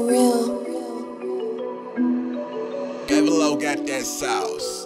Tsurreal. Bevolo got that sauce.